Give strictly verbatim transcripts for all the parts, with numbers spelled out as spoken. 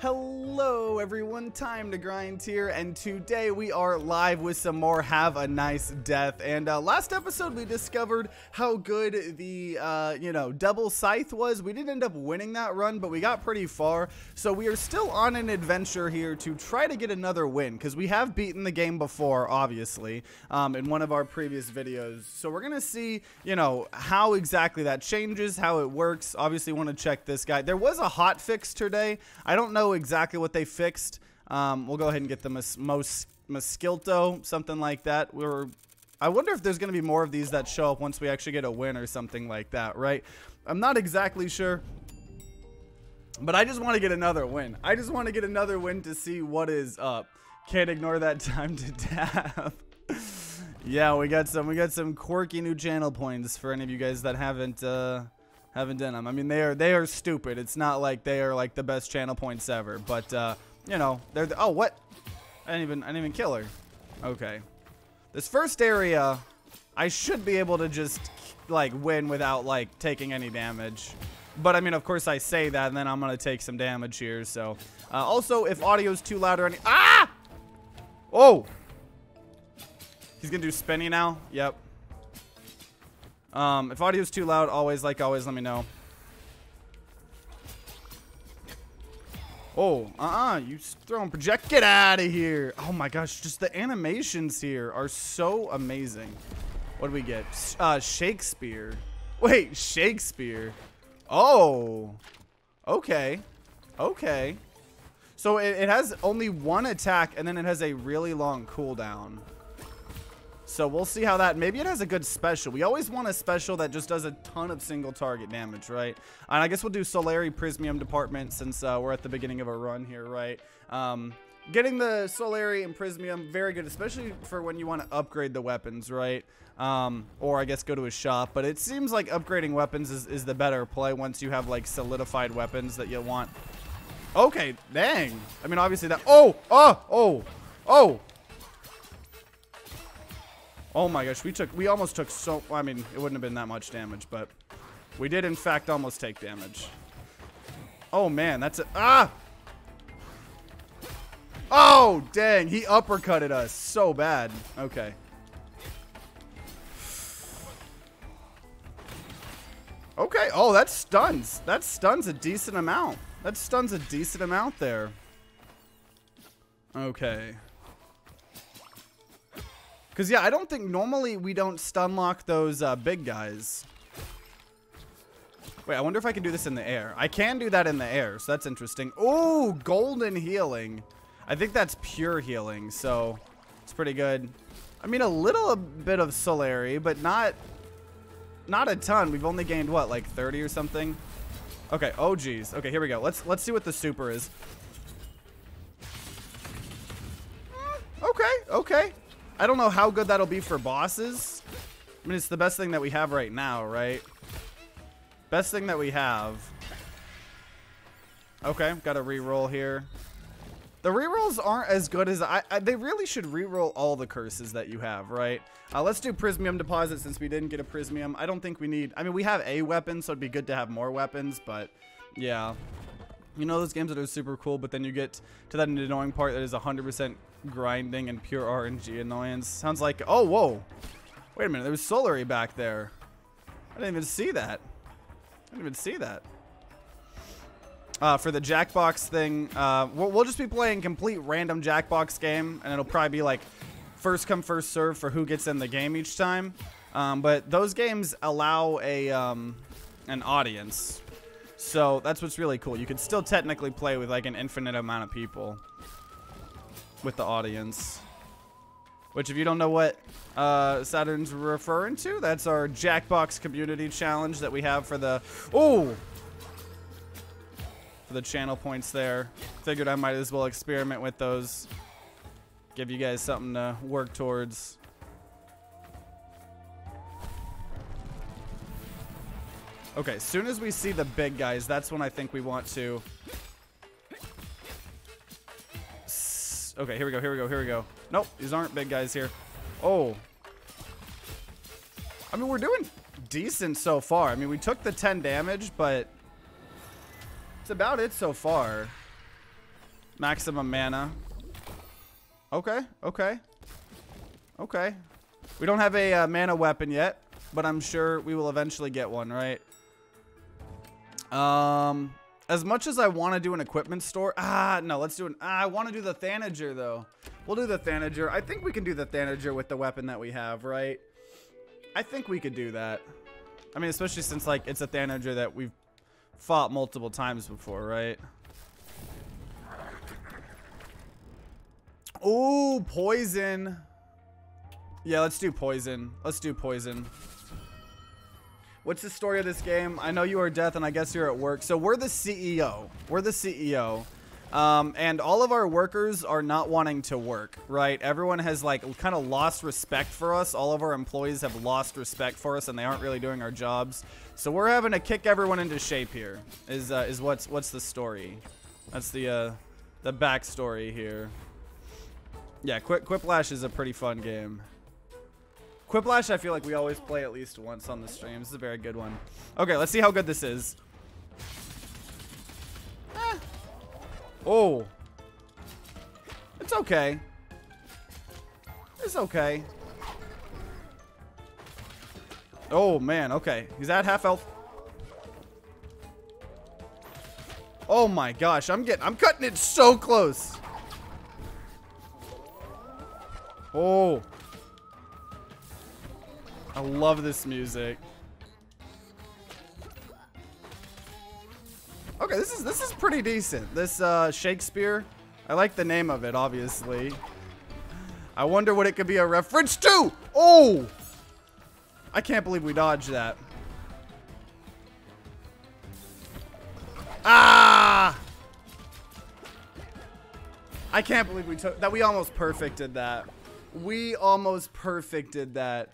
Hello everyone, Time to Grind here, and today we are live with some more Have a Nice Death. And uh, last episode we discovered how good the, uh, you know, double scythe was. We didn't end up winning that run, but we got pretty far. So we are still on an adventure here to try to get another win, because we have beaten the game before, obviously, um, in one of our previous videos. So we're going to see, you know, how exactly that changes, how it works. Obviously want to check this guy. There was a hot fix today. I don't know exactly what they fixed. Um, we'll go ahead and get the mos mos Mosquito, something like that. We're, I wonder if there's going to be more of these that show up once we actually get a win or something like that, right? I'm not exactly sure, but I just want to get another win. I just want to get another win to see what is up. Can't ignore that time to tap. Yeah, we got some, we got some quirky new channel points for any of you guys that haven't, uh, haven't done them. I mean, they are they are stupid. It's not like they are like the best channel points ever, but uh, you know, they're the, oh what? I didn't even I didn't even kill her. Okay, this first area, I should be able to just like win without like taking any damage. But I mean, of course, I say that, and then I'm gonna take some damage here. So uh, also, if audio's too loud or any ah, oh, he's gonna do spinny now. Yep. Um, if audio's too loud, always, like always, let me know. Oh, uh-uh, you throwing project. Get out of here. Oh my gosh, just the animations here are so amazing. What do we get? Uh, Shakespeare. Wait, Shakespeare. Oh, okay. Okay. So it, it has only one attack, and then it has a really long cooldown. So we'll see how that, maybe it has a good special. We always want a special that just does a ton of single target damage, right? And I guess we'll do Solari Prismium Department since uh, we're at the beginning of our run here, right? Um, getting the Solari and Prismium, very good, especially for when you want to upgrade the weapons, right? Um, or I guess go to a shop, but it seems like upgrading weapons is, is the better play once you have like solidified weapons that you'll want. Okay, dang. I mean, obviously that, oh, oh, oh, oh. Oh my gosh, we took, we almost took so, I mean, it wouldn't have been that much damage, but we did in fact almost take damage. Oh man, that's a, ah! Oh, dang, he uppercutted us so bad. Okay. Okay, oh, that stuns. That stuns a decent amount. That stuns a decent amount there. Okay. Because, yeah, I don't think normally we don't stun lock those uh, big guys. Wait, I wonder if I can do this in the air. I can do that in the air, so that's interesting. Oh, golden healing. I think that's pure healing, so it's pretty good. I mean, a little bit of Solari, but not, not a ton. We've only gained, what, like thirty or something? Okay, oh, geez. Okay, here we go. Let's, let's see what the super is. Mm, okay, okay. I don't know how good that'll be for bosses. I mean, it's the best thing that we have right now, right? Best thing that we have. Okay, got a reroll here. The rerolls aren't as good as I, I they really should reroll all the curses that you have, right? Uh, let's do Prismium Deposit since we didn't get a Prismium. I don't think we need, I mean, we have a weapon, so it'd be good to have more weapons, but yeah. You know those games that are super cool, but then you get to that annoying part that is one hundred percent grinding and pure R N G annoyance. Sounds like, oh, whoa. Wait a minute, there was Solari back there. I didn't even see that. I didn't even see that. Uh, for the Jackbox thing, uh, we'll, we'll just be playing complete random Jackbox game, and it'll probably be like first come, first serve for who gets in the game each time. Um, but those games allow a um, an audience. So that's what's really cool. You could still technically play with like an infinite amount of people with the audience. Which, if you don't know what uh, Saturn's referring to, that's our Jackbox community challenge that we have for the oh for the channel points there. Figured I might as well experiment with those. Give you guys something to work towards. Okay, as soon as we see the big guys, that's when I think we want to. S okay, here we go, here we go, here we go. Nope, these aren't big guys here. Oh. I mean, we're doing decent so far. I mean, we took the ten damage, but it's about it so far. Maximum mana. Okay, okay. Okay. We don't have a uh, mana weapon yet, but I'm sure we will eventually get one, right? Um, as much as I want to do an equipment store, ah, no, let's do an, ah, I want to do the Thanager, though. We'll do the Thanager. I think we can do the Thanager with the weapon that we have, right? I think we could do that. I mean, especially since, like, it's a Thanager that we've fought multiple times before, right? Ooh, poison. Yeah, let's do poison. Let's do poison. What's the story of this game? I know you are death, and I guess you're at work. So we're the C E O. We're the C E O. Um, and all of our workers are not wanting to work, right? Everyone has, like, kind of lost respect for us. All of our employees have lost respect for us, and they aren't really doing our jobs. So we're having to kick everyone into shape here, is, uh, is what's, what's the story. That's the, uh, the backstory here. Yeah, Qu Quiplash is a pretty fun game. Quiplash, I feel like we always play at least once on the stream. This is a very good one. Okay, let's see how good this is. Eh. Oh. It's okay. It's okay. Oh, man. Okay. He's at half health. Oh, my gosh. I'm getting... I'm cutting it so close. Oh. I love this music. Okay, this is this is pretty decent. This uh, Shakespeare, I like the name of it, obviously. I wonder what it could be a reference to. Oh, I can't believe we dodged that. Ah! I can't believe we took that. We almost perfected that. We almost perfected that.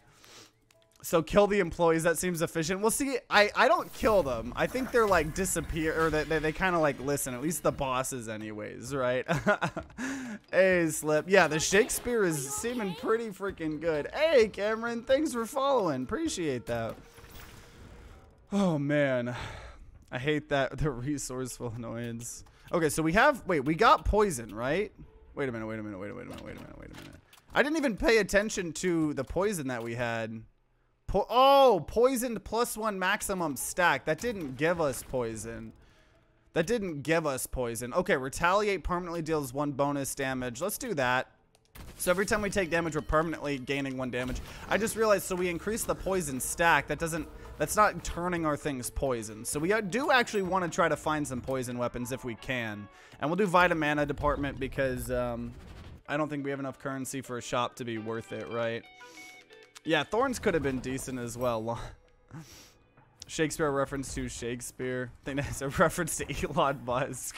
So kill the employees, that seems efficient. Well, see, I, I don't kill them. I think they're like disappear, or they, they, they kind of like listen, at least the bosses anyways, right? Hey, Slip. Yeah, the Shakespeare is seeming pretty freaking good. Hey, Cameron, thanks for following. Appreciate that. Oh, man. I hate that, the resourceful annoyance. Okay, so we have, wait, we got poison, right? Wait a minute, wait a minute, wait a minute, wait a minute, wait a minute. I didn't even pay attention to the poison that we had. Po oh, poisoned plus one maximum stack. That didn't give us poison. That didn't give us poison. Okay, retaliate permanently deals one bonus damage. Let's do that. So every time we take damage, we're permanently gaining one damage. I just realized, so we increase the poison stack. That doesn't, that's not turning our things poison. So we do actually want to try to find some poison weapons if we can. And we'll do Vitamana department because um, I don't think we have enough currency for a shop to be worth it, right? Yeah, Thorns could have been decent as well. Shakespeare, reference to Shakespeare. I think that's a reference to Elon Musk.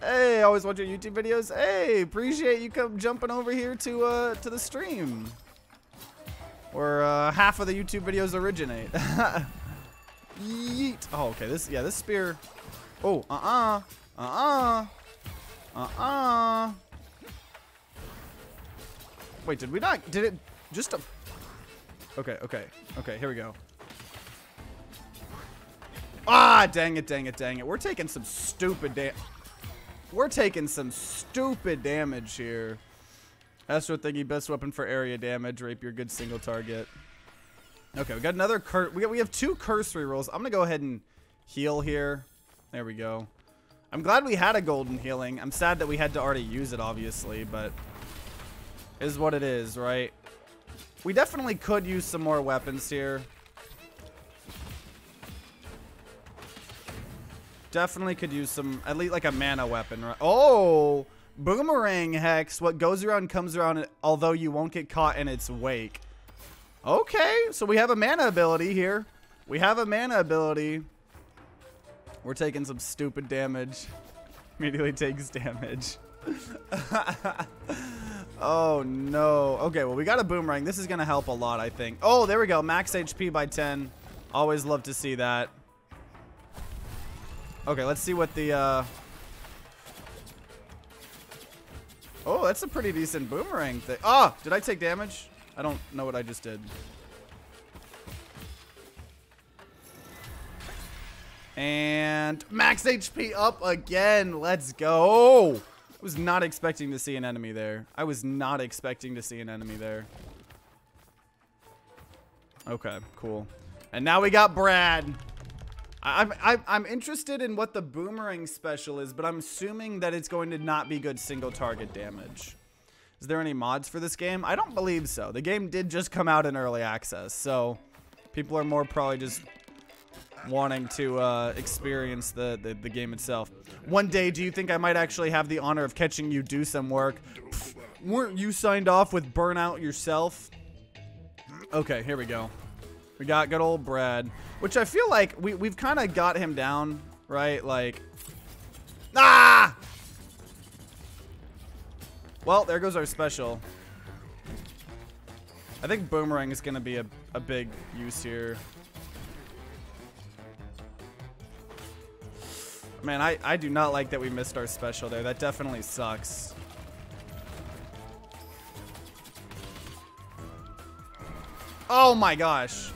Hey, always watch your YouTube videos. Hey, appreciate you come jumping over here to uh, to the stream. Where uh, half of the YouTube videos originate. Yeet. Oh, okay. This, yeah, this spear. Oh, uh-uh. Uh-uh. Uh-uh. Wait, did we not? Did it... Just a... Okay, okay, okay, here we go. Ah, dang it, dang it, dang it. We're taking some stupid da- We're taking some stupid damage here. Astro thingy, best weapon for area damage. Rape your good single target. Okay, we got another cur- We, got, we have two cursory rolls. I'm gonna go ahead and heal here. There we go. I'm glad we had a golden healing. I'm sad that we had to already use it, obviously, but... is what it is, right? We definitely could use some more weapons here. Definitely could use some, at least like a mana weapon, right? Oh, boomerang hex. What goes around comes around, although you won't get caught in its wake. Okay, so we have a mana ability here. We have a mana ability. We're taking some stupid damage. Immediately takes damage. Oh, no. Okay, well, we got a boomerang. This is going to help a lot, I think. Oh, there we go. Max H P by ten. Always love to see that. Okay, let's see what the... Uh... Oh, that's a pretty decent boomerang thing. Ah, did I take damage? I don't know what I just did. And max H P up again. Let's go. Oh, I was not expecting to see an enemy there. I was not expecting to see an enemy there. Okay, cool. And now we got Brad. I'm, I'm, I'm interested in what the boomerang special is, but I'm assuming that it's going to not be good single target damage. Is there any mods for this game? I don't believe so. The game did just come out in early access, so people are more probably just wanting to uh, experience the, the, the game itself. One day, do you think I might actually have the honor of catching you do some work? Pfft, weren't you signed off with Burnout yourself? Okay, here we go. We got good old Brad, which I feel like we, we've kind of got him down, right? Like, ah! Well, there goes our special. I think boomerang is going to be a, a big use here. Man, I, I do not like that we missed our special there. That definitely sucks. Oh my gosh.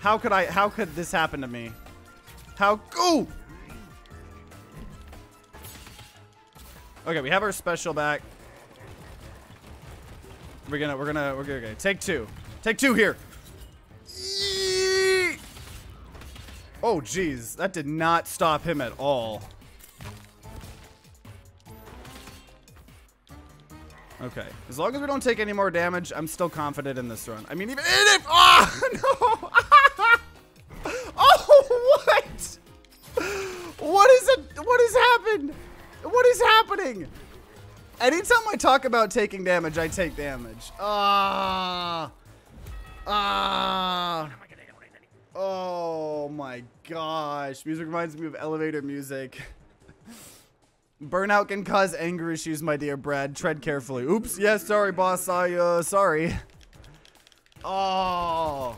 How could I, how could this happen to me? How, ooh! Okay, we have our special back. We're gonna, we're gonna, we're gonna, take two. Take two here. Yee! Oh, geez, that did not stop him at all. Okay, as long as we don't take any more damage, I'm still confident in this run. I mean, even if, oh, no. Oh, what? What is it? What has happened? What is happening? Anytime I talk about taking damage, I take damage. Ah, uh, ah. Uh, oh my gosh! Music reminds me of elevator music. Burnout can cause anger issues, my dear Brad. Tread carefully. Oops. Yeah, sorry, boss. I uh, sorry. Oh.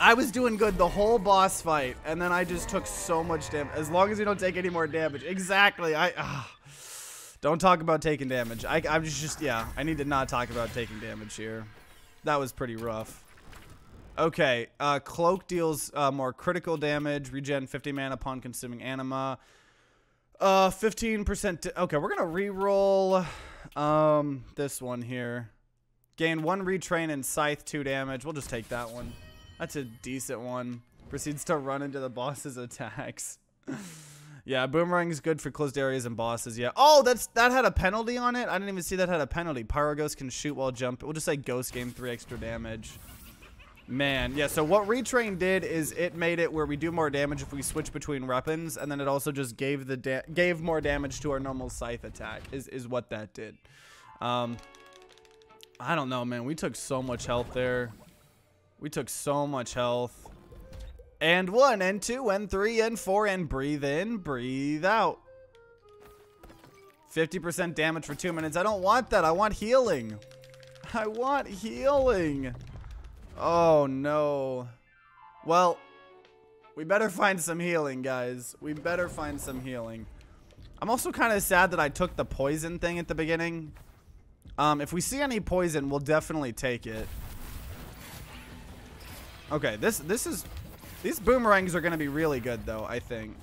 I was doing good the whole boss fight, and then I just took so much damage. As long as you don't take any more damage. Exactly. I uh, don't talk about taking damage. I, I'm just, just, yeah. I need to not talk about taking damage here. That was pretty rough. Okay. Uh, Cloak deals uh, more critical damage. Regen fifty mana upon consuming anima. Uh, fifteen percent. Okay, we're gonna re-roll um, this one here. Gain one retrain and scythe two damage. We'll just take that one. That's a decent one. Proceeds to run into the boss's attacks. Yeah, boomerang is good for closed areas and bosses. Yeah. Oh, that's that had a penalty on it. I didn't even see that had a penalty. Pyro Ghost can shoot while jump. We'll just say Ghost gain three extra damage. Man, yeah, so what retrain did is it made it where we do more damage if we switch between weapons, and then it also just gave the da gave more damage to our normal scythe attack is, is what that did. Um, I don't know, man. We took so much health there. We took so much health. And one, and two, and three, and four, and breathe in, breathe out. fifty percent damage for two minutes. I don't want that. I want healing. I want healing. Oh no. Well, we better find some healing, guys. We better find some healing. I'm also kind of sad that I took the poison thing at the beginning. Um, if we see any poison, we'll definitely take it. Okay, this this is these boomerangs are gonna be really good though, I think.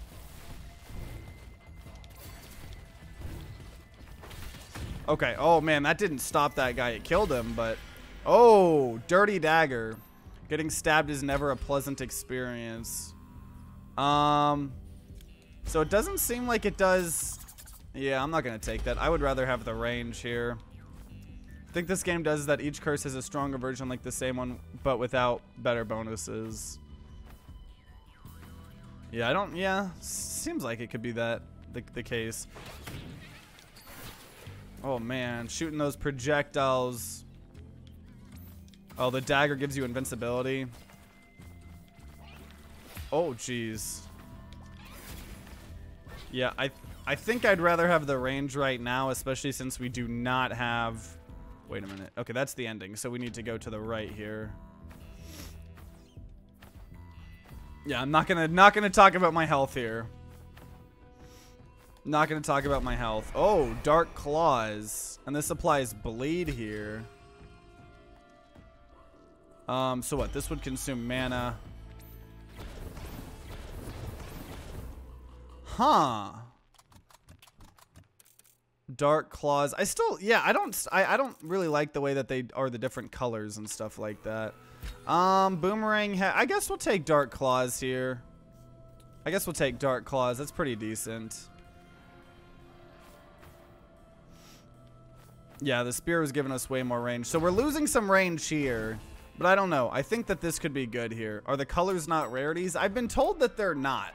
Okay, oh man, that didn't stop that guy. It killed him, but oh, dirty dagger. Getting stabbed is never a pleasant experience. Um, so it doesn't seem like it does. Yeah, I'm not going to take that. I would rather have the range here. I think this game does that each curse has a stronger version like the same one, but without better bonuses. Yeah, I don't. Yeah, seems like it could be that the, the case. Oh, man, shooting those projectiles. Oh, the dagger gives you invincibility. Oh, jeez. Yeah, I, I think I'd rather have the range right now, especially since we do not have... Wait a minute. Okay, that's the ending, so we need to go to the right here. Yeah, I'm not gonna, not gonna talk about my health here. Not gonna talk about my health. Oh, Dark Claws. And this applies bleed here. Um, so what? This would consume mana. Huh. Dark Claws. I still, yeah, I don't, I, I don't really like the way that they are the different colors and stuff like that. Um, Boomerang, ha I guess we'll take Dark Claws here. I guess we'll take Dark Claws. That's pretty decent. Yeah, the spear was giving us way more range. So we're losing some range here. But I don't know. I think that this could be good here. Are the colors not rarities? I've been told that they're not.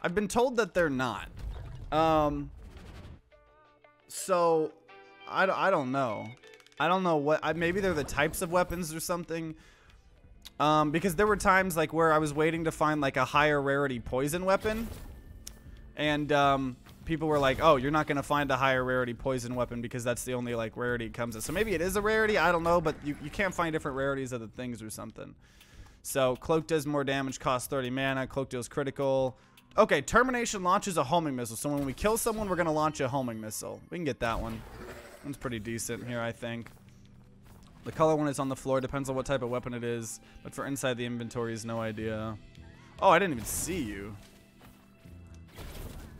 I've been told that they're not. Um... So, I, I don't know. I don't know what, I, maybe they're the types of weapons or something. Um, because there were times like where I was waiting to find like a higher rarity poison weapon. And um, people were like, oh, you're not going to find a higher rarity poison weapon because that's the only like rarity it comes at. So maybe it is a rarity, I don't know, but you, you can't find different rarities of the things or something. So, Cloak does more damage, costs thirty mana, Cloak deals critical. Okay, Termination launches a homing missile. So when we kill someone, we're going to launch a homing missile. We can get that one. That one's pretty decent here, I think. The color one is on the floor. Depends on what type of weapon it is. But for inside the inventory is no idea. Oh, I didn't even see you.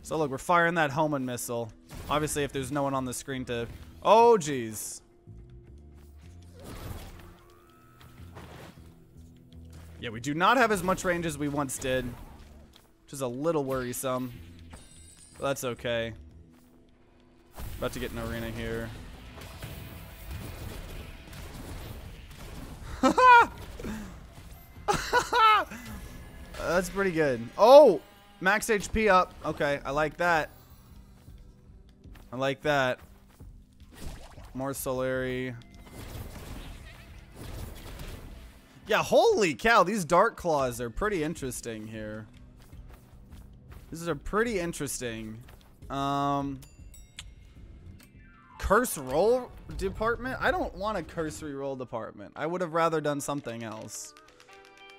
So look, we're firing that homing missile. Obviously, if there's no one on the screen to... Oh, jeez. Yeah, we do not have as much range as we once did. Which is a little worrisome. But that's okay. About to get an arena here. That's pretty good. Oh! Max H P up. Okay, I like that. I like that. More Solari. Yeah, holy cow. These Dark Claws are pretty interesting here. This is a pretty interesting. Um, curse roll department? I don't want a cursory roll department. I would have rather done something else.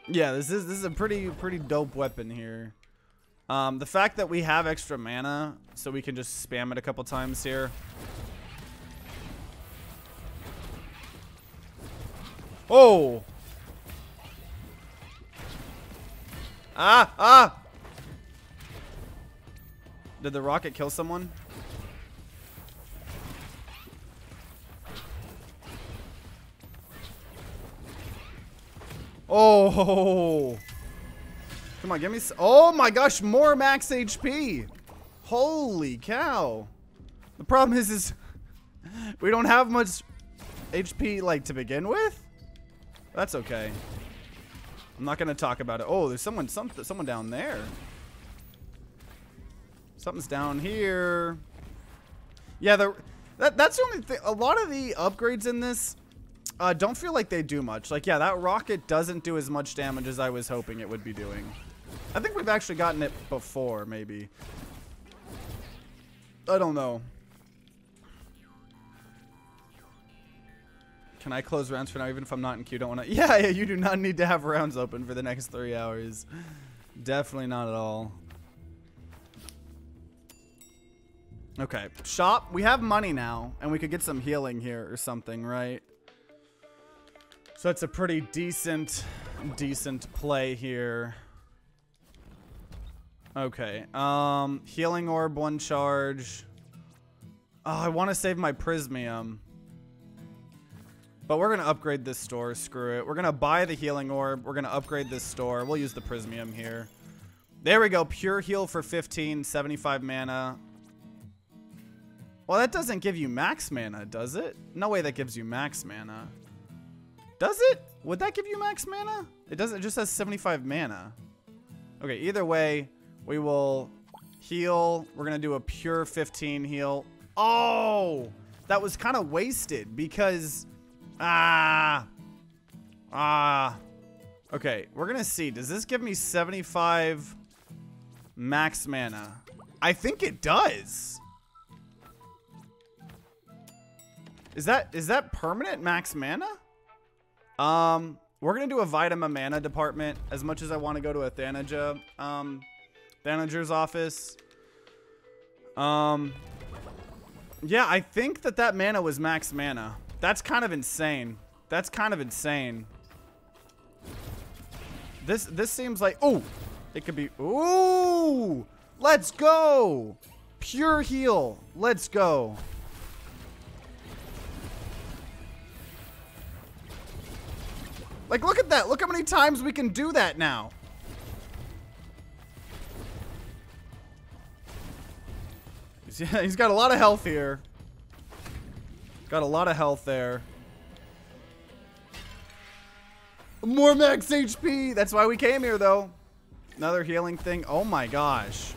Yeah, this is this is a pretty pretty dope weapon here. Um, the fact that we have extra mana, so we can just spam it a couple times here. Oh! Ah! Ah! Did the rocket kill someone? Oh! Come on, give me s- Oh my gosh, more max H P! Holy cow! The problem is, is we don't have much H P, like, to begin with? That's okay. I'm not gonna talk about it. Oh, there's someone, some, someone down there. Something's down here. Yeah, the, that, that's the only thing. A lot of the upgrades in this uh, don't feel like they do much. Like, yeah, that rocket doesn't do as much damage as I was hoping it would be doing. I think we've actually gotten it before, maybe. I don't know. Can I close rounds for now, even if I'm not in queue? Don't want to. Yeah, yeah, you do not need to have rounds open for the next three hours. Definitely not at all. Okay, shop. We have money now, and we could get some healing here or something, right? So that's a pretty decent, decent play here. Okay, um, healing orb, one charge. Oh, I want to save my Prismium. But we're going to upgrade this store, screw it. We're going to buy the healing orb. We're going to upgrade this store. We'll use the Prismium here. There we go, pure heal for fifteen, seventy-five mana. Well, that doesn't give you max mana, does it? No way that gives you max mana. Does it? Would that give you max mana? It doesn't. It just has seventy-five mana. Okay, either way, we will heal. We're going to do a pure fifteen heal. Oh! That was kind of wasted because... Ah! Ah! Okay, we're going to see. Does this give me seventy-five max mana? I think it does. Is that is that permanent max mana? Um, we're gonna do a Vitama mana department. As much as I want to go to a Thanaja, um, Thanager's office. Um, yeah, I think that that mana was max mana. That's kind of insane. That's kind of insane. This this seems like, oh, it could be. Ooh, Let's go! Pure heal. Let's go. Like, look at that. Look how many times we can do that now. Yeah, he's got a lot of health here. Got a lot of health there. More max H P. That's why we came here, though. Another healing thing. Oh, my gosh.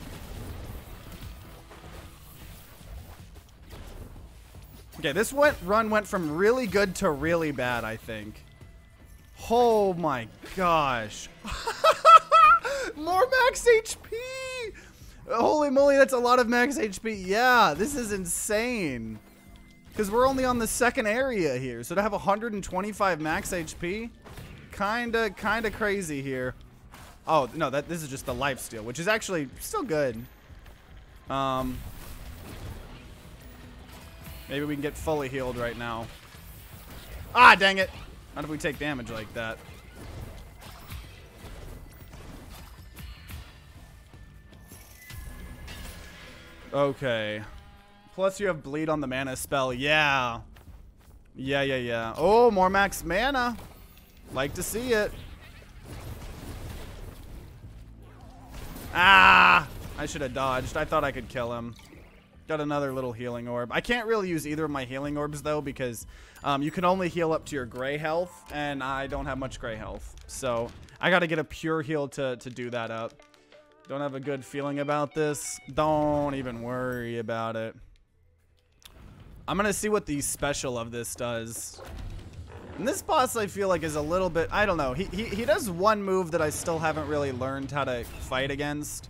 Okay, this went, run went from really good to really bad, I think. Oh, my gosh. More max H P. Holy moly, that's a lot of max H P. Yeah, this is insane. Because we're only on the second area here. So to have one hundred twenty-five max H P, kind of kind of crazy here. Oh, no, that this is just the lifesteal, which is actually still good. Um, maybe we can get fully healed right now. Ah, dang it. Not if we take damage like that. Okay. Plus you have bleed on the mana spell. Yeah. Yeah, yeah, yeah. Oh, more max mana. Like to see it. Ah! I should have dodged. I thought I could kill him. Got another little healing orb. I can't really use either of my healing orbs, though, because um, you can only heal up to your gray health, and I don't have much gray health. So I got to get a pure heal to, to do that up. Don't have a good feeling about this. Don't even worry about it. I'm going to see what the special of this does. And this boss, I feel like, is a little bit... I don't know. He, he, he does one move that I still haven't really learned how to fight against.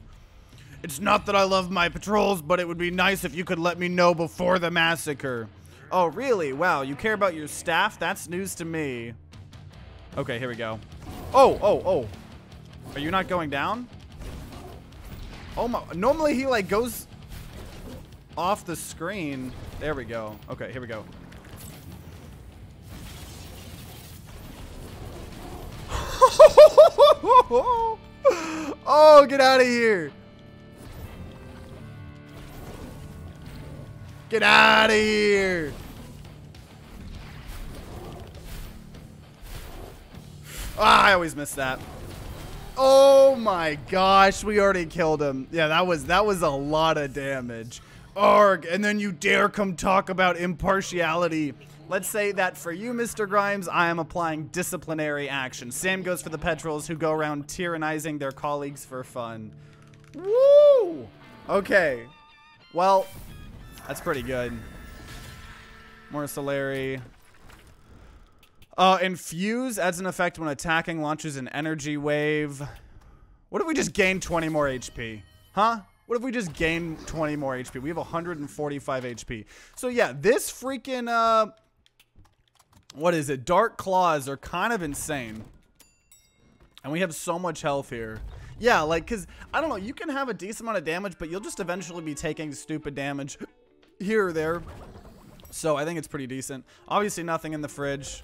It's not that I love my patrols, but it would be nice if you could let me know before the massacre. Oh, really? Wow, you care about your staff? That's news to me. Okay, here we go. Oh, oh, oh. Are you not going down? Oh my, normally he like goes off the screen. There we go. Okay, here we go. Oh, get out of here. Get out of here. Ah, I always miss that. Oh my gosh, we already killed him. Yeah, that was that was a lot of damage. Arg, and then you dare come talk about impartiality. Let's say that for you, Mister Grimes, I am applying disciplinary action. Same goes for the petrels who go around tyrannizing their colleagues for fun. Woo! Okay. Well, that's pretty good. Morcellary. Uh, infuse adds an effect when attacking, launches an energy wave. What if we just gain twenty more H P? Huh? What if we just gain twenty more H P? We have one hundred forty-five H P. So yeah, this freaking, uh, what is it? Dark Claws are kind of insane. And we have so much health here. Yeah, like, cause, I don't know, you can have a decent amount of damage, but you'll just eventually be taking stupid damage here or there. So I think it's pretty decent. Obviously nothing in the fridge.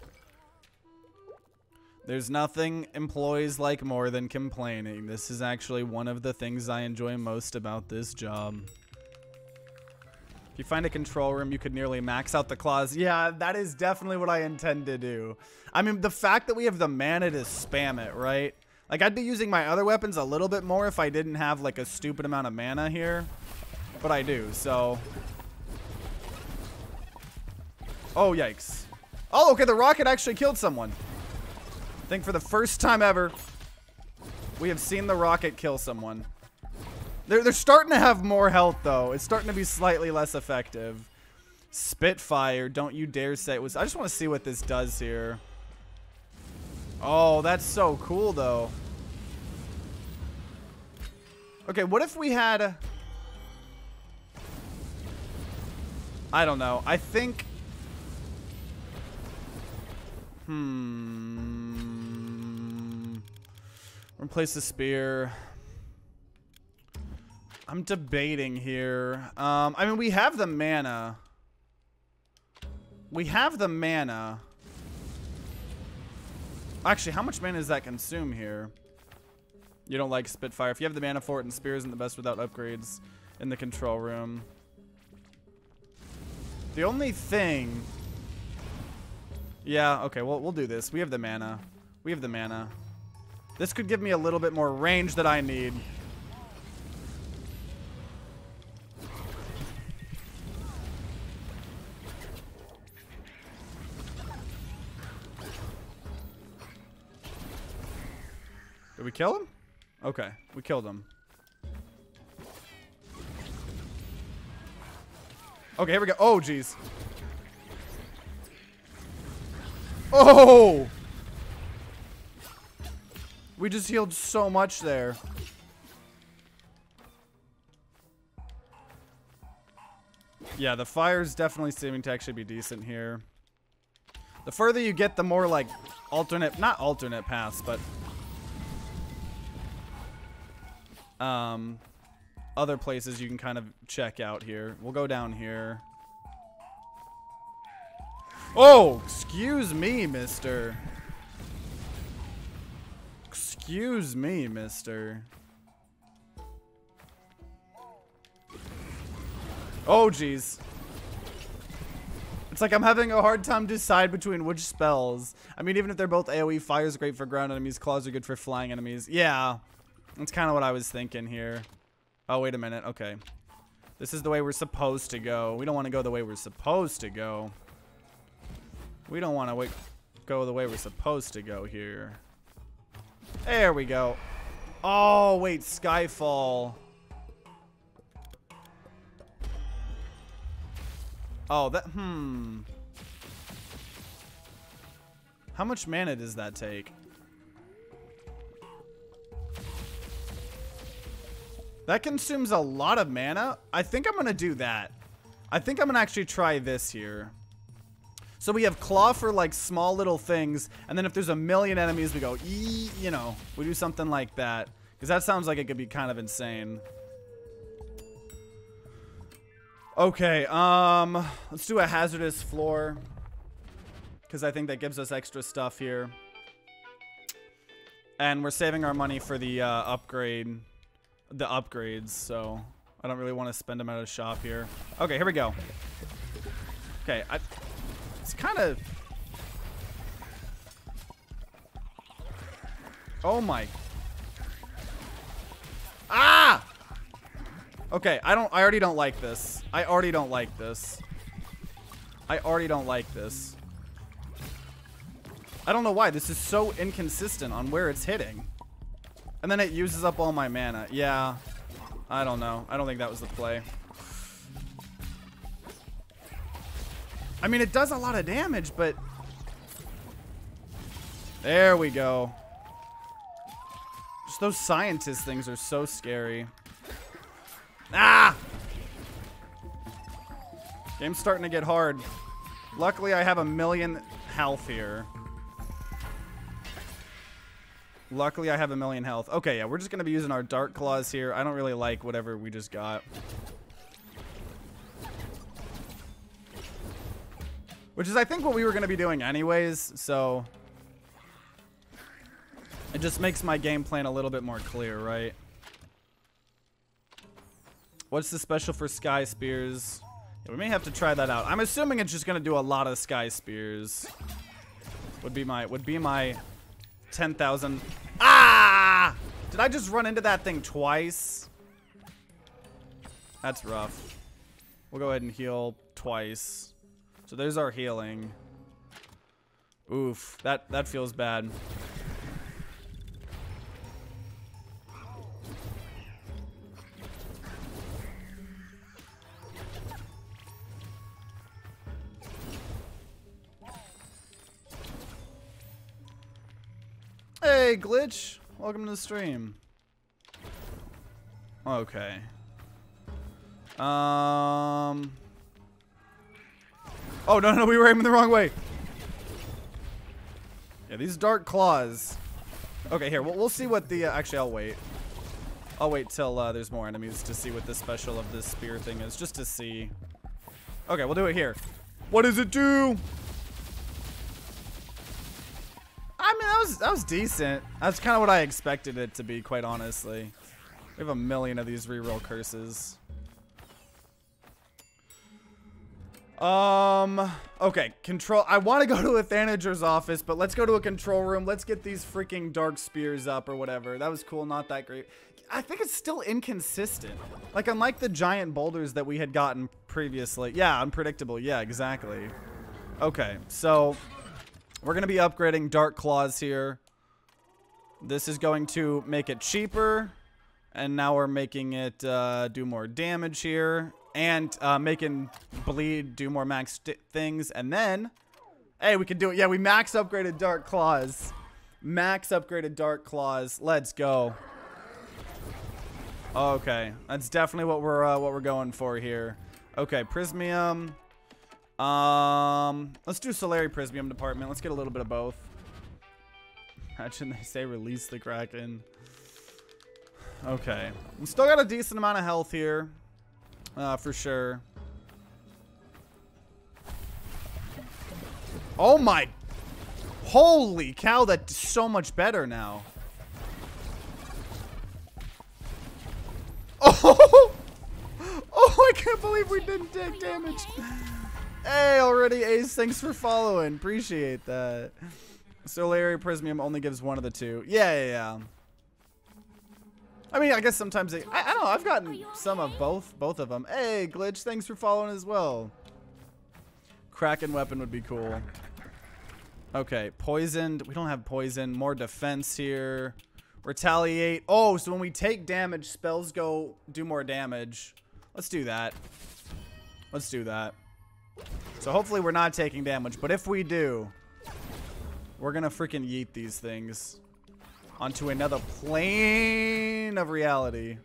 There's nothing employees like more than complaining. This is actually one of the things I enjoy most about this job. If you find a control room, you could nearly max out the claws. Yeah, that is definitely what I intend to do. I mean, the fact that we have the mana to spam it, right? Like, I'd be using my other weapons a little bit more if I didn't have, like, a stupid amount of mana here. But I do, so... Oh, yikes. Oh, okay, the rocket actually killed someone. I think for the first time ever, we have seen the rocket kill someone. They're, they're starting to have more health, though. It's starting to be slightly less effective. Spitfire, don't you dare say it was... I just want to see what this does here. Oh, that's so cool, though. Okay, what if we had... A... I don't know. I think... Hmm... Replace the spear. I'm debating here. Um, I mean, we have the mana. We have the mana. Actually, how much mana does that consume here? You don't like Spitfire. If you have the mana for it, and Spear isn't the best without upgrades in the control room. The only thing... Yeah, okay, well, we'll do this. We have the mana. We have the mana. This could give me a little bit more range that I need. Did we kill him? Okay, we killed him. Okay, here we go. Oh, jeez. Oh! We just healed so much there. Yeah, the fire's definitely seeming to actually be decent here. The further you get, the more, like, alternate... Not alternate paths, but... Um, other places you can kind of check out here. We'll go down here. Oh! Excuse me, mister. Excuse me, mister. Oh, jeez. It's like I'm having a hard time to decide between which spells. I mean, even if they're both AoE, fire's great for ground enemies, claws are good for flying enemies. Yeah. That's kind of what I was thinking here. Oh, wait a minute. Okay. This is the way we're supposed to go. We don't want to go the way we're supposed to go. We don't want to go the way we're supposed to go here. There we go. Oh, wait. Skyfall. Oh, that... Hmm. How much mana does that take? That consumes a lot of mana. I think I'm going to do that. I think I'm going to actually try this here. So we have claw for like small little things. And then if there's a million enemies, we go, ee, you know, we do something like that. Because that sounds like it could be kind of insane. Okay, um, let's do a hazardous floor. Because I think that gives us extra stuff here. And we're saving our money for the uh, upgrade. The upgrades, so I don't really want to spend them out of shop here. Okay, here we go. Okay, I, it's kind of... Oh my... Ah! Okay, I don't. I already don't like this. I already don't like this. I already don't like this. I don't know why. This is so inconsistent on where it's hitting. And then it uses up all my mana. Yeah. I don't know. I don't think that was the play. I mean, it does a lot of damage, but... There we go. Just those scientist things are so scary. Ah! Game's starting to get hard. Luckily, I have a million health here. Luckily, I have a million health. Okay, yeah, we're just going to be using our Dark Claws here. I don't really like whatever we just got. Which is, I think, what we were going to be doing anyways, so... It just makes my game plan a little bit more clear, right? What's the special for Sky Spears? Yeah, we may have to try that out. I'm assuming it's just going to do a lot of Sky Spears. Would be my... Would be my... ten thousand. Ah! Did I just run into that thing twice? That's rough. We'll go ahead and heal twice. So there's our healing. Oof. That, that feels bad. Hey, Glitch. Welcome to the stream. Okay. Um. Oh, no, no, we were aiming the wrong way. Yeah, these Dark Claws. Okay, here. We'll, we'll see what the... Uh, actually, I'll wait. I'll wait till uh, there's more enemies to see what the special of this spear thing is. Just to see. Okay, we'll do it here. What does it do? was that was decent. That's kind of what I expected it to be, quite honestly. We have a million of these reroll curses. Um. Okay, control. I want to go to a Thanager's office, but let's go to a control room. Let's get these freaking dark spears up or whatever. That was cool. Not that great. I think it's still inconsistent. Like, unlike the giant boulders that we had gotten previously. Yeah, unpredictable. Yeah, exactly. Okay, so we're going to be upgrading Dark Claws here. This is going to make it cheaper. And now we're making it uh, do more damage here. And uh, making bleed do more max things. And then, hey, we can do it. Yeah, we max upgraded Dark Claws. Max upgraded Dark Claws. Let's go. Okay, that's definitely what we're uh, what we're going for here. Okay, Prismium. Um, let's do Solari Prismium department. Let's get a little bit of both. Imagine they say release the Kraken. Okay, we still got a decent amount of health here. Uh, for sure. Oh my. Holy cow, that's so much better now. Oh! Oh, I can't believe we didn't take damage. Hey, already Ace, thanks for following. Appreciate that. Solari Prismium only gives one of the two. Yeah, yeah, yeah. I mean, I guess sometimes they, I, I don't know. I've gotten some of both, both of them. Hey, Glitch, thanks for following as well. Kraken weapon would be cool. Okay, poisoned. We don't have poison. More defense here. Retaliate. Oh, so when we take damage, spells go do more damage. Let's do that. Let's do that. So hopefully we're not taking damage, but if we do, we're gonna freaking yeet these things onto another plane of reality.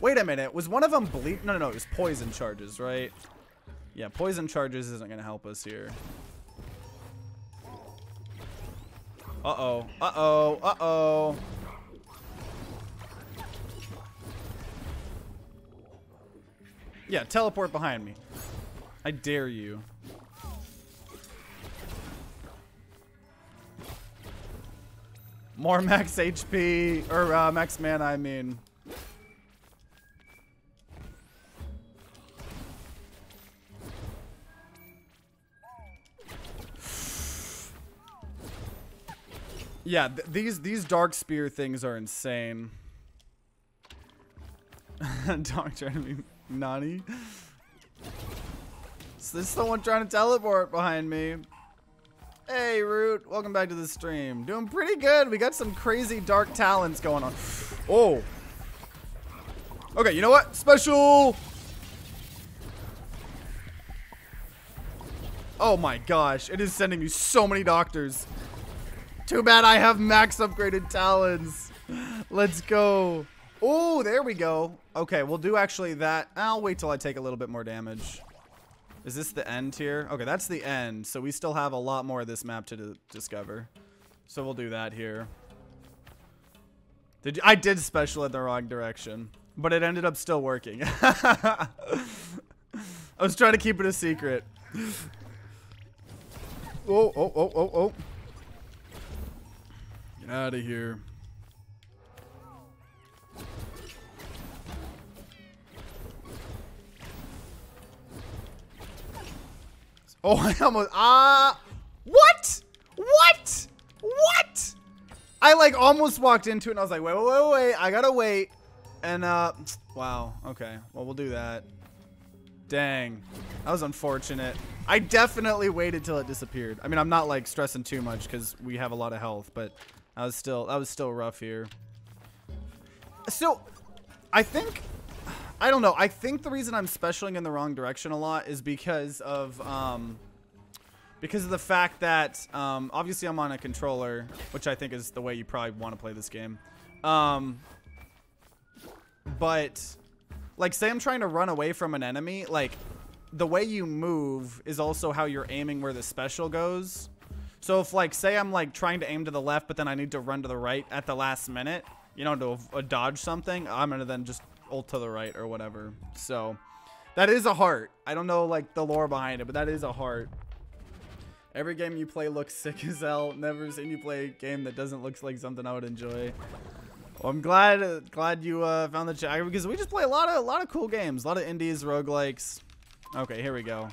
Wait a minute. Was one of them bleed? No, no, no. It was poison charges, right? Yeah, poison charges isn't going to help us here. Uh-oh. Uh-oh. Uh-oh. Yeah, teleport behind me. I dare you. More max H P, or uh, max mana, I mean. Yeah, th these these dark spear things are insane. Dog trying to be Nani. Is this someone trying to teleport behind me? Hey, Root. Welcome back to the stream. Doing pretty good. We got some crazy dark talents going on. Oh. Okay, you know what? Special. Oh, my gosh. It is sending me so many doctors. Too bad I have max upgraded talents. Let's go. Oh, there we go. Okay, we'll do actually that. I'll wait till I take a little bit more damage. Is this the end here? Okay, that's the end. So we still have a lot more of this map to discover. So we'll do that here. Did you, I did special in the wrong direction, but it ended up still working. I was trying to keep it a secret. Oh, oh, oh, oh, oh. Get out of here. Oh, I almost, ah, uh, what? What? What? I like almost walked into it and I was like, wait, wait, wait, wait, I gotta wait. And, uh, wow, okay, well, we'll do that. Dang, that was unfortunate. I definitely waited till it disappeared. I mean, I'm not like stressing too much because we have a lot of health, but I was still, that was still rough here. So, I think, I don't know. I think the reason I'm specialing in the wrong direction a lot is because of um, because of the fact that um, obviously I'm on a controller, which I think is the way you probably want to play this game. Um, but like, say I'm trying to run away from an enemy, like the way you move is also how you're aiming where the special goes. So if like, say I'm like trying to aim to the left, but then I need to run to the right at the last minute, you know, to uh, dodge something, I'm gonna then just ult to the right or whatever. So that is a heart. I don't know like the lore behind it, but that is a heart. Every game you play looks sick as hell. Never seen you play a game that doesn't look like something I would enjoy. Well, I'm glad uh, glad you uh, found the chat, because we just play a lot of a lot of cool games, a lot of indies, roguelikes. Okay, here we go.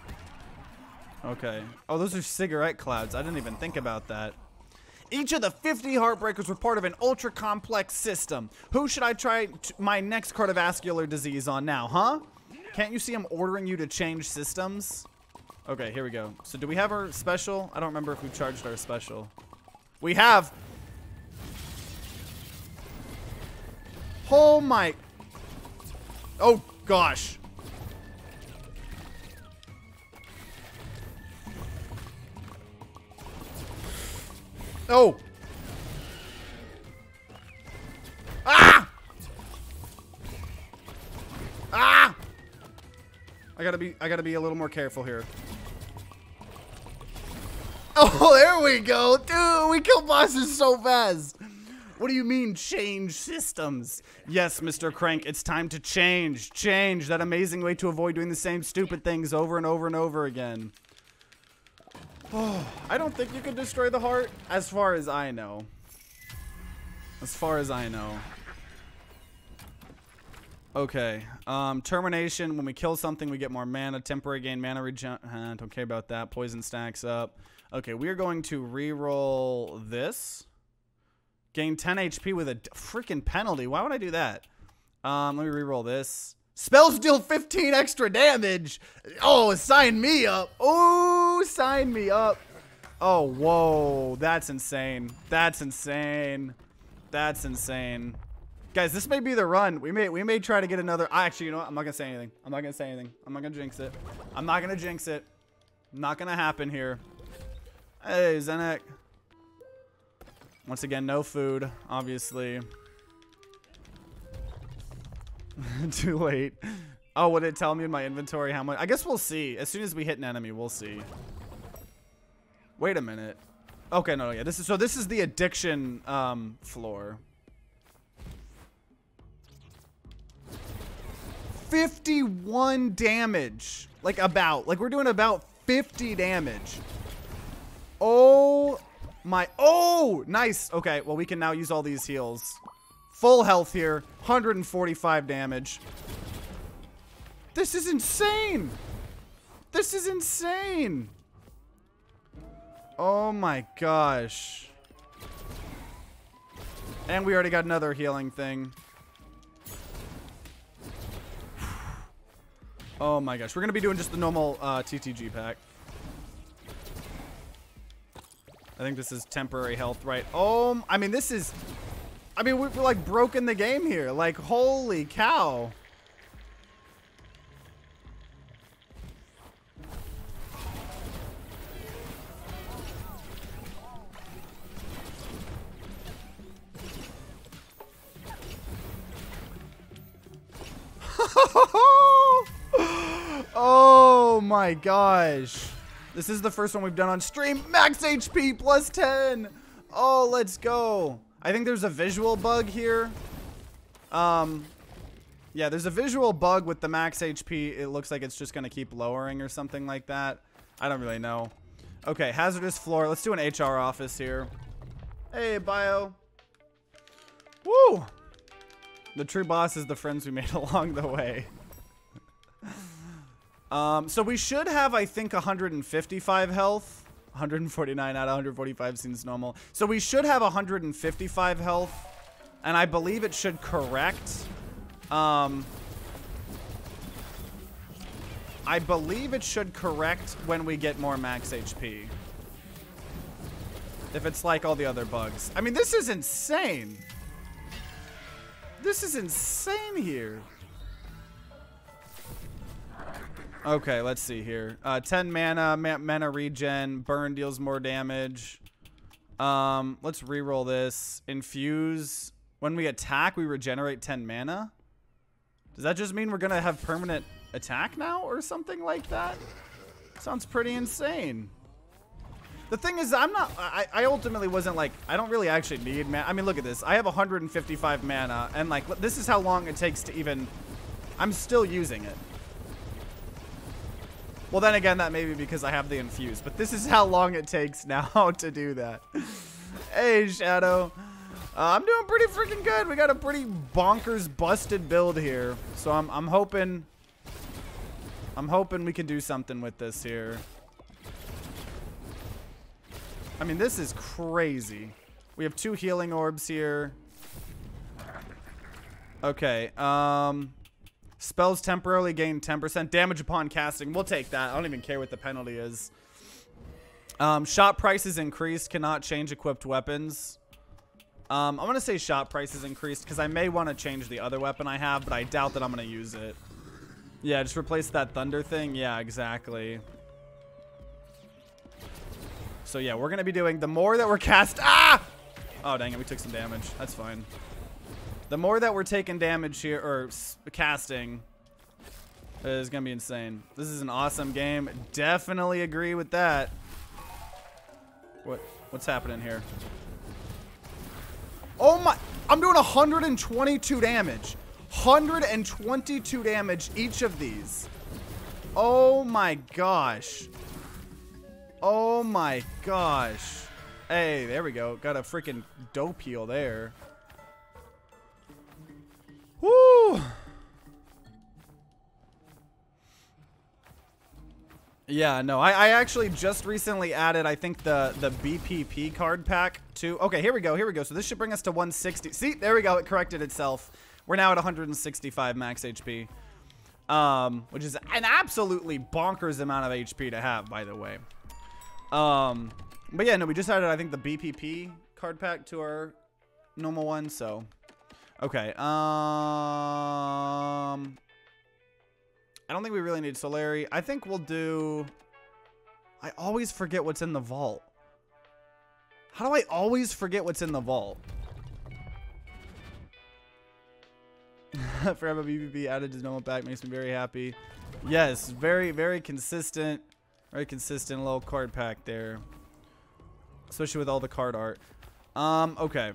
Okay. Oh, those are cigarette clouds. I didn't even think about that. Each of the fifty heartbreakers were part of an ultra-complex system. Who should I try t my next cardiovascular disease on now, huh? Can't you see I'm ordering you to change systems? Okay, here we go. So do we have our special? I don't remember if we charged our special. We have. Oh my. Oh gosh. Oh. Ah! Ah! I gotta be I gotta be a little more careful here. Oh, there we go. Dude, we kill bosses so fast. What do you mean change systems? Yes, Mister Crank, it's time to change. Change. That amazing way to avoid doing the same stupid things over and over and over again. Oh, I don't think you could destroy the heart, as far as I know. As far as I know. Okay, um, termination. When we kill something, we get more mana. Temporary gain, mana regen. Uh, don't care about that. Poison stacks up. Okay, we are going to reroll this. Gain ten H P with a freaking penalty. Why would I do that? Um, let me reroll this. Spells deal fifteen extra damage. Oh, sign me up. Oh, sign me up. Oh, whoa. That's insane. That's insane. That's insane. Guys, this may be the run. We may we may try to get another. I actually, you know what? I'm not going to say anything. I'm not going to say anything. I'm not going to jinx it. I'm not going to jinx it. Not going to happen here. Hey, Zenek. Once again, no food, obviously. Too late. Oh, would it tell me in my inventory how much? I guess we'll see. As soon as we hit an enemy, we'll see. Wait a minute. Okay, no, yeah. This is so. This is the addiction um, floor. fifty-one damage. Like about. Like we're doing about fifty damage. Oh my. Oh, nice. Okay. Well, we can now use all these heals. Full health here, one hundred forty-five damage. This is insane. This is insane. Oh my gosh. And we already got another healing thing. Oh my gosh, we're gonna be doing just the normal uh, T T G pack. I think this is temporary health, right? Oh, I mean this is... I mean, we've like broken the game here. Like, holy cow. Oh my gosh. This is the first one we've done on stream. Max H P plus ten. Oh, let's go. I think there's a visual bug here. Um, yeah, there's a visual bug with the max H P. It looks like it's just going to keep lowering or something like that. I don't really know. Okay, hazardous floor. Let's do an H R office here. Hey, bio. Woo! The true boss is the friends we made along the way. um, so we should have, I think, one hundred fifty-five health. one hundred forty-nine out of one hundred forty-five seems normal. So we should have one hundred fifty-five health, and I believe it should correct. Um, I believe it should correct when we get more max H P. If it's like all the other bugs. I mean, this is insane. This is insane here. Okay, let's see here. Uh, ten mana, ma mana regen, burn deals more damage. Um, let's reroll this. Infuse. When we attack, we regenerate ten mana. Does that just mean we're gonna have permanent attack now or something like that? Sounds pretty insane. The thing is, I'm not, I, I ultimately wasn't like, I don't really actually need mana. I mean, look at this. I have one hundred fifty-five mana, and like, this is how long it takes to even, I'm still using it. Well, then again, that may be because I have the infuse, but this is how long it takes now to do that. Hey, Shadow. Uh, I'm doing pretty freaking good. We got a pretty bonkers busted build here. So I'm, I'm hoping... I'm hoping we can do something with this here. I mean, this is crazy. We have two healing orbs here. Okay. Um, spells temporarily gain ten percent. Damage upon casting. We'll take that. I don't even care what the penalty is. Um, shot price is increased. Cannot change equipped weapons. Um, I'm going to say shot price is increased because I may want to change the other weapon I have, but I doubt that I'm going to use it. Yeah, just replace that thunder thing. Yeah, exactly. So, yeah, we're going to be doing the more that we're cast... Ah! Oh, dang it. We took some damage. That's fine. The more that we're taking damage here, or casting, is going to be insane. This is an awesome game. Definitely agree with that. What? What's happening here? Oh, my... I'm doing one hundred twenty-two damage. one hundred twenty-two damage each of these. Oh my gosh. Oh my gosh. Hey, there we go. Got a freaking dope heal there. Woo! Yeah, no, I, I actually just recently added, I think, the, the B P P card pack to... Okay, here we go, here we go. So this should bring us to one sixty. See, there we go. It corrected itself. We're now at one hundred sixty-five max H P, um, which is an absolutely bonkers amount of H P to have, by the way. Um, but yeah, no, we just added, I think, the B P P card pack to our normal one, so. Okay. Um, I don't think we really need Solari. I think we'll do... I always forget what's in the vault. How do I always forget what's in the vault? Forever B B B added to normal pack makes me very happy. Yes, very, very consistent. Very consistent little card pack there. Especially with all the card art. Um, okay.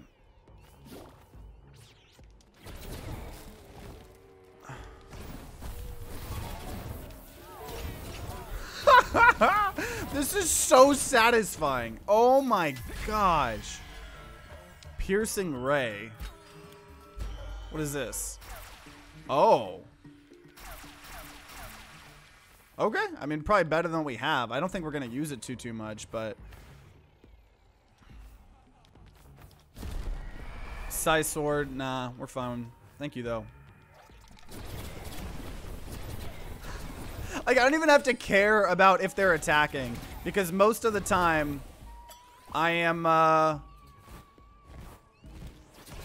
This is so satisfying. Oh my gosh. Piercing Ray. What is this? Oh. Okay. I mean, probably better than we have. I don't think we're going to use it too, too much, but... Psy Sword. Nah, we're fine. Thank you, though. Like, I don't even have to care about if they're attacking, because most of the time, I am, uh...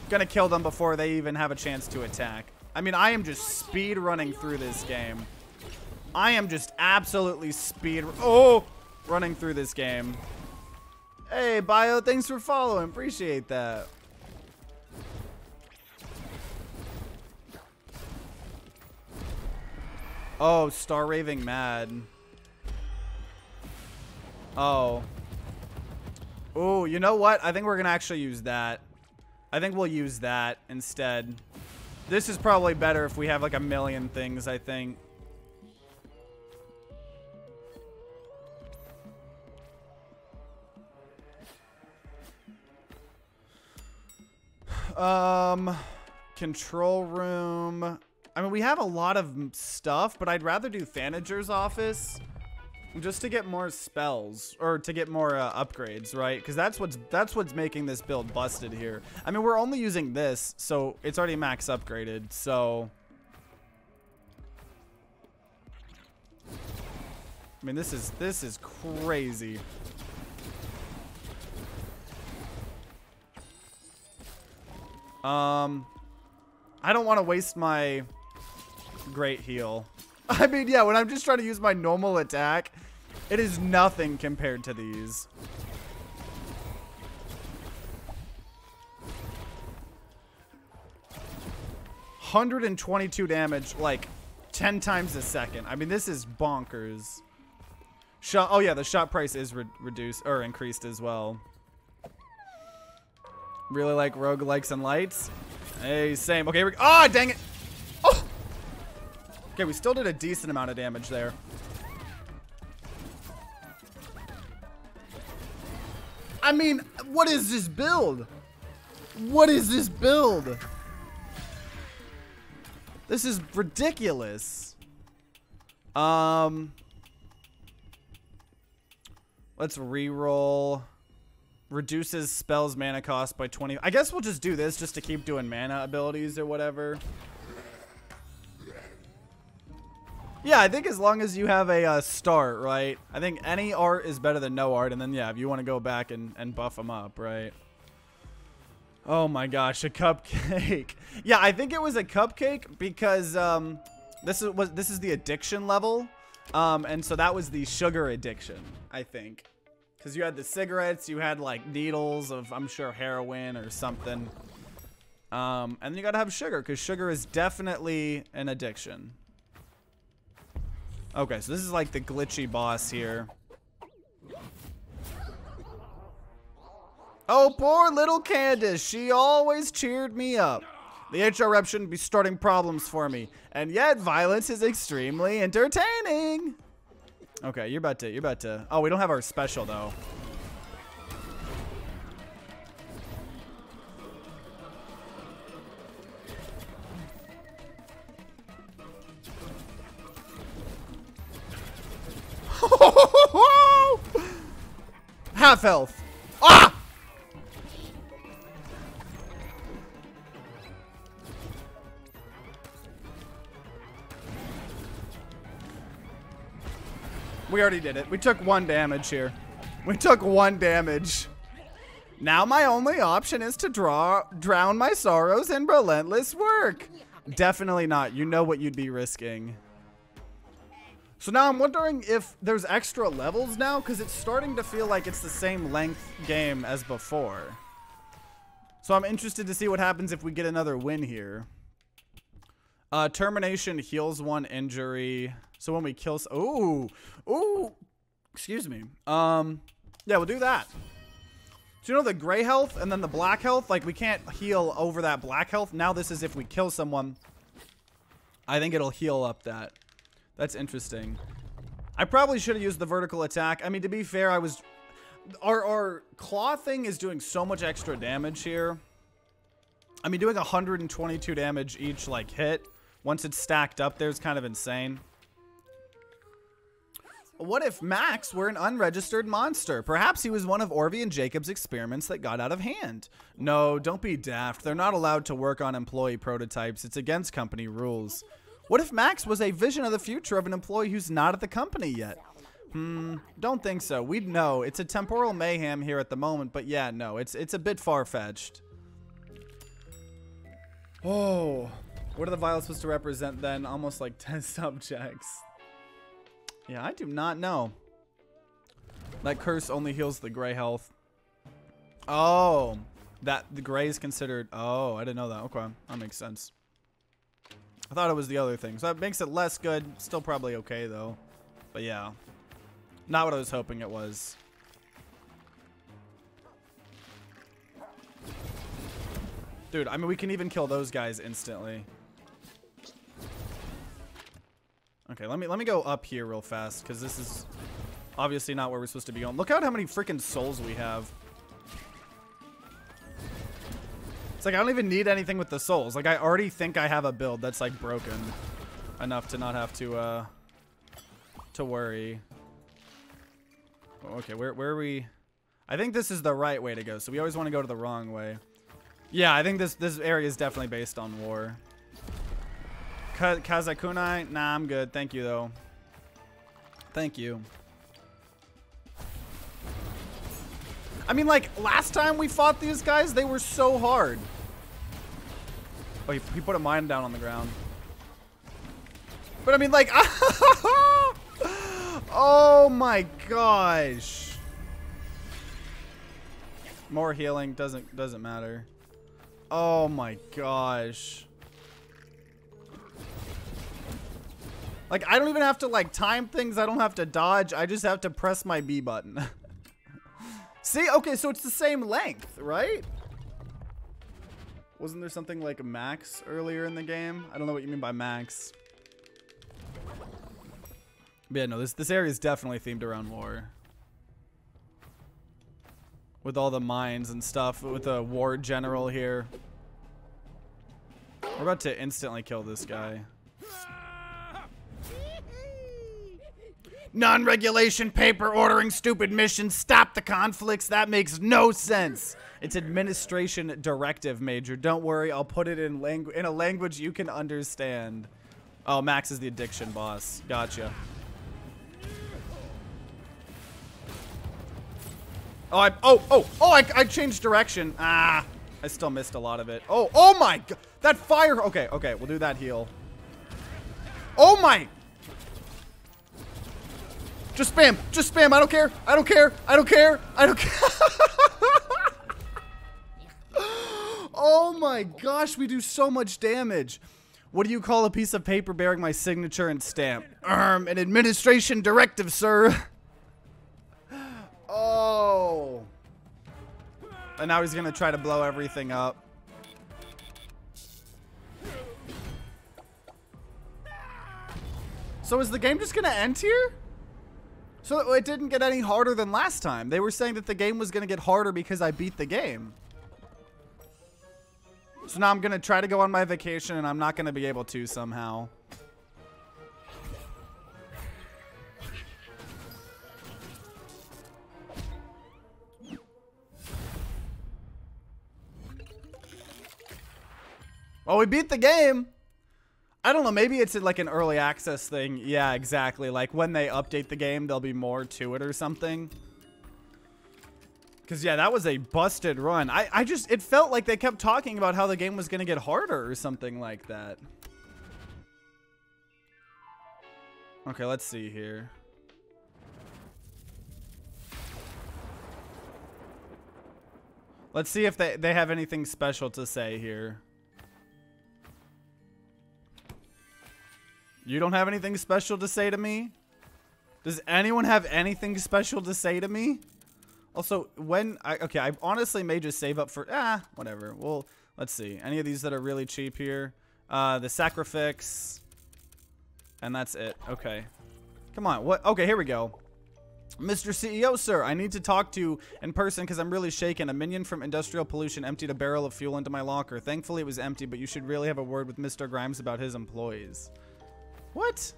gonna kill them before they even have a chance to attack. I mean, I am just speed running through this game. I am just absolutely speed oh running through this game. Hey Bio, thanks for following, appreciate that. Oh, Star Raving Mad. Oh. Oh, you know what? I think we're gonna actually use that. I think we'll use that instead. This is probably better if we have like a million things, I think. Um, control room. I mean, we have a lot of stuff, but I'd rather do Thanager's Office just to get more spells, or to get more uh, upgrades, right? Because that's what's that's what's making this build busted here. I mean, we're only using this, so it's already max upgraded. So, I mean, this is this is crazy. Um, I don't want to waste my great heal. I mean, yeah, when I'm just trying to use my normal attack, it is nothing compared to these. one hundred twenty-two damage, like, ten times a second. I mean, this is bonkers. Shot, oh, yeah, the shot price is re reduced, or increased as well. Really like roguelikes and lights? Hey, same. Okay, here we go. Ah, dang it! Okay, we still did a decent amount of damage there. I mean, what is this build? What is this build? This is ridiculous. Um, let's reroll. Reduces spells mana cost by twenty. I guess we'll just do this just to keep doing mana abilities or whatever. Yeah, I think as long as you have a uh, start, right? I think any art is better than no art. And then, yeah, if you want to go back and, and buff them up, right? Oh, my gosh, a cupcake. Yeah, I think it was a cupcake because um, this is was this is the addiction level. Um, and so that was the sugar addiction, I think. Because you had the cigarettes, you had, like, needles of, I'm sure, heroin or something. Um, and then you got to have sugar because sugar is definitely an addiction. Okay, so this is like the glitchy boss here. Oh, poor little Candace. She always cheered me up. The H R rep shouldn't be starting problems for me. And yet, violence is extremely entertaining. Okay, you're about to, you're about to. Oh, we don't have our special, though. Half health. Ah! We already did it. We took one damage here. We took one damage. Now my only option is to draw, drown my sorrows in relentless work. Definitely not. You know what you'd be risking. So now I'm wondering if there's extra levels now, because it's starting to feel like it's the same length game as before. So I'm interested to see what happens if we get another win here. Uh, termination heals one injury. So when we kill... Ooh! Ooh! Excuse me. Um, yeah, we'll do that. So you know the gray health and then the black health? Like, we can't heal over that black health. Now this is if we kill someone. I think it'll heal up that. That's interesting. I probably should have used the vertical attack. I mean, to be fair, I was... Our, our claw thing is doing so much extra damage here. I mean, doing one hundred twenty-two damage each, like, hit. Once it's stacked up there, it's kind of insane. What if Max were an unregistered monster? Perhaps he was one of Orvie and Jacob's experiments that got out of hand. No, don't be daft. They're not allowed to work on employee prototypes. It's against company rules. What if Max was a vision of the future of an employee who's not at the company yet? Hmm, don't think so. We'd know. It's a temporal mayhem here at the moment, but yeah, no, it's it's a bit far-fetched. Oh, what are the vials supposed to represent then? Almost like test subjects. Yeah, I do not know. That curse only heals the gray health. Oh, that the gray is considered. Oh, I didn't know that. Okay, that makes sense. I thought it was the other thing, so that makes it less good. Still probably okay, though. But yeah, not what I was hoping it was. Dude, I mean, we can even kill those guys instantly. Okay, let me let me go up here real fast, because this is obviously not where we're supposed to be going. Look out how many freaking souls we have. It's like I don't even need anything with the souls. Like, I already think I have a build that's like broken enough to not have to uh to worry. Okay, where where are we? I think this is the right way to go. So we always want to go to the wrong way. Yeah, I think this this area is definitely based on war. Ka Kazakunai? Nah, I'm good. Thank you though. Thank you. I mean, like, last time we fought these guys, they were so hard. Oh, he, he put a mine down on the ground. But I mean, like, oh my gosh. More healing doesn't doesn't matter. Oh my gosh. Like, I don't even have to, like, time things. I don't have to dodge. I just have to press my B button. See? Okay, so it's the same length, right? Wasn't there something like max earlier in the game? I don't know what you mean by max. But yeah, no, this, this area is definitely themed around war. with all the mines and stuff, with a war general here. We're about to instantly kill this guy. Non-regulation paper ordering stupid missions. Stop the conflicts. That makes no sense. It's administration directive, Major. Don't worry. I'll put it in langu in a language you can understand. Oh, Max is the addiction boss. Gotcha. Oh, I, oh, oh, oh, I, I changed direction. Ah, I still missed a lot of it. Oh, oh my God. That fire. Okay, okay. We'll do that heal. Oh my. Just spam, just spam. I don't care. I don't care. I don't care. I don't care. Oh my gosh, we do so much damage. What do you call a piece of paper bearing my signature and stamp? Um, an administration directive, sir. Oh. And now he's gonna try to blow everything up. So is the game just gonna end here? So it didn't get any harder than last time. They were saying that the game was going to get harder because I beat the game. So now I'm going to try to go on my vacation and I'm not going to be able to somehow. Well, we beat the game. I don't know, maybe it's like an early access thing. Yeah, exactly. Like when they update the game, there'll be more to it or something. Because yeah, that was a busted run. I, I just, it felt like they kept talking about how the game was going to get harder or something like that. Okay, let's see here. Let's see if they, they have anything special to say here. You don't have anything special to say to me? Does anyone have anything special to say to me? Also, when I, okay, I honestly may just save up for, ah, whatever. Well, let's see. Any of these that are really cheap here? Uh, the sacrifice. And that's it. Okay. Come on. What? Okay, here we go. Mister C E O, sir, I need to talk to you in person because I'm really shaken. A minion from industrial pollution emptied a barrel of fuel into my locker. Thankfully, it was empty, but you should really have a word with Mister Grimes about his employees. What?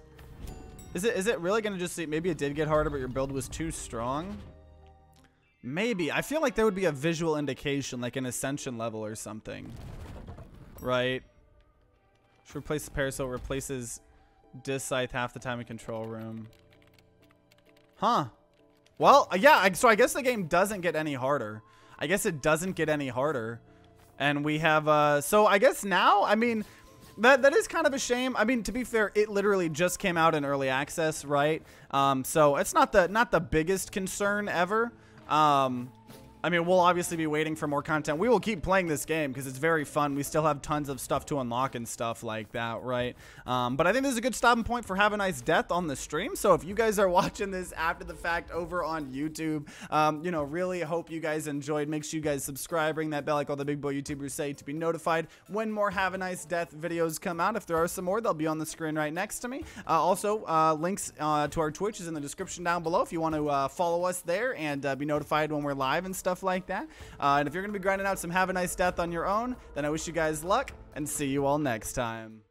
Is it is it really gonna just see, maybe it did get harder, but your build was too strong? Maybe. I feel like there would be a visual indication, like an ascension level or something. Right? Should replace the parasol, replaces disc scythe half the time in control room. Huh. Well, yeah, so I guess the game doesn't get any harder. I guess it doesn't get any harder. And we have uh so I guess now, I mean, That, that is kind of a shame. I mean, to be fair, it literally just came out in early access, right? Um, so it's not the not the biggest concern ever. Um, I mean, we'll obviously be waiting for more content. We will keep playing this game because it's very fun. We still have tons of stuff to unlock and stuff like that, right? Um, but I think this is a good stopping point for Have a Nice Death on the stream. So if you guys are watching this after the fact over on YouTube, um, you know, really hope you guys enjoyed. Make sure you guys subscribe, ring that bell like all the big boy YouTubers say to be notified when more Have a Nice Death videos come out. If there are some more, they'll be on the screen right next to me. Uh, also, uh, links uh, to our Twitch is in the description down below if you want to uh, follow us there and uh, be notified when we're live and stuff like that. Uh, and if you're going to be grinding out some Have a Nice Death on your own, then I wish you guys luck and see you all next time.